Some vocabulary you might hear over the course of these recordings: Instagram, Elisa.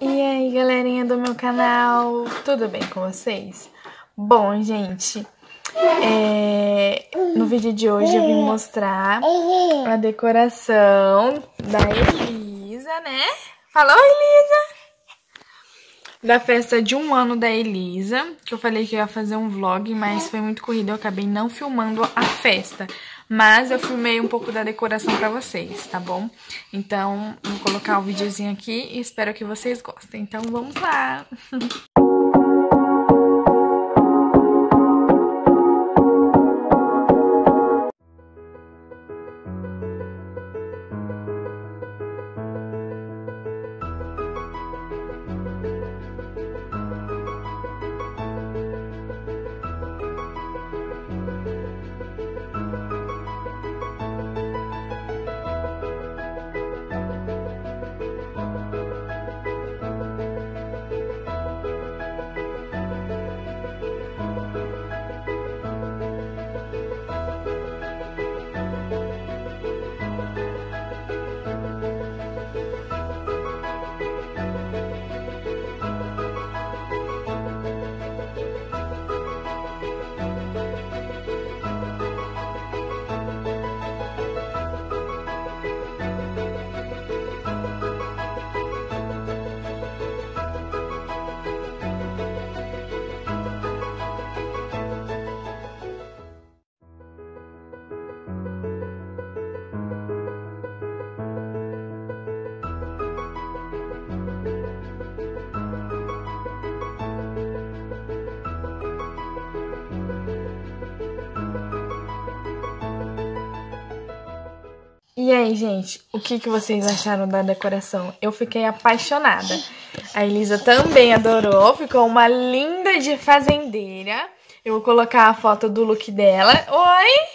E aí, galerinha do meu canal, tudo bem com vocês? Bom, gente, no vídeo de hoje eu vim mostrar a decoração da Elisa, né? Falou, Elisa! Da festa de 1 ano da Elisa, que eu falei que eu ia fazer um vlog, mas foi muito corrido, eu acabei não filmando a festa. Mas eu filmei um pouco da decoração pra vocês, tá bom? Então, vou colocar o videozinho aqui e espero que vocês gostem. Então, vamos lá! E aí, gente, o que vocês acharam da decoração? Eu fiquei apaixonada. A Elisa também adorou, ficou uma linda de fazendeira. Eu vou colocar a foto do look dela. Oi!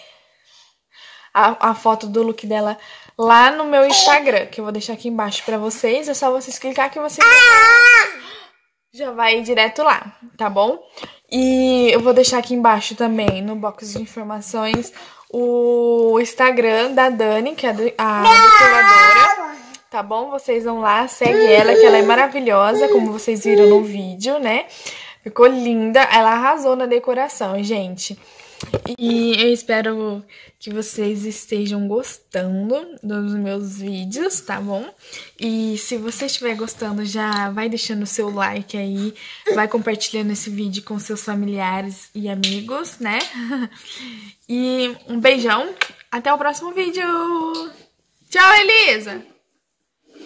A foto do look dela lá no meu Instagram, que eu vou deixar aqui embaixo pra vocês. É só vocês clicar que vocês já vai direto lá, tá bom? E eu vou deixar aqui embaixo também, no box de informações, o Instagram da Dani, que é a decoradora, tá bom? Vocês vão lá, segue ela, que ela é maravilhosa, como vocês viram no vídeo, né? Ficou linda, ela arrasou na decoração, gente. E eu espero que vocês estejam gostando dos meus vídeos, tá bom? E se você estiver gostando, já vai deixando o seu like aí, vai compartilhando esse vídeo com seus familiares e amigos, né? E um beijão, até o próximo vídeo! Tchau, Elisa!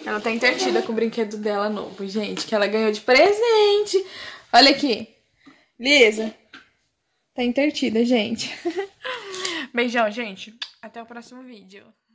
Ela tá entretida com o brinquedo dela novo, gente, que ela ganhou de presente. Olha aqui, Elisa! Tá entretida, gente. Beijão, gente. Até o próximo vídeo.